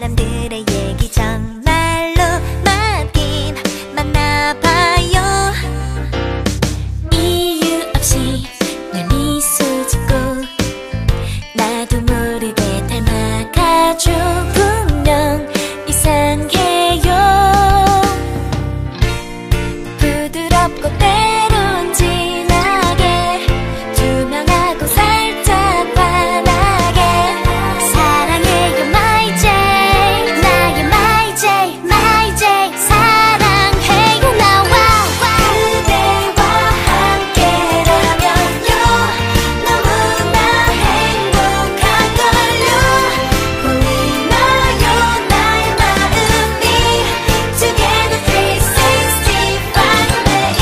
사람들의 얘기 정말로 맞긴 맞나봐요. 이유 없이 날 미소 짓고 나도 모르게 닮아가죠. 분명 이상해요. 부드럽고 때론 진하게 투명하고 살짝 환하게 사랑해요 My J. 나의 My J, My J 사랑해요 나와. 그대와 함께라면요 너무나 행복한 걸요. 보이나요 나의 마음이 Together 365 매일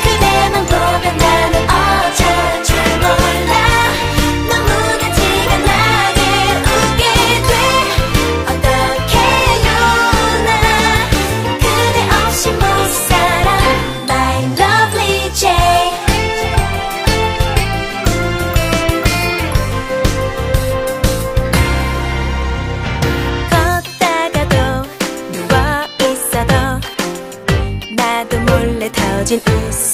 그대만 보면 나는 어쩔 줄 몰라. 너무나 티가 나게 웃게 돼. 어떡해요 나 그대 없이 못 살아. My lovely J. 걷다가도 누워있어도 나도 몰래 터진 웃음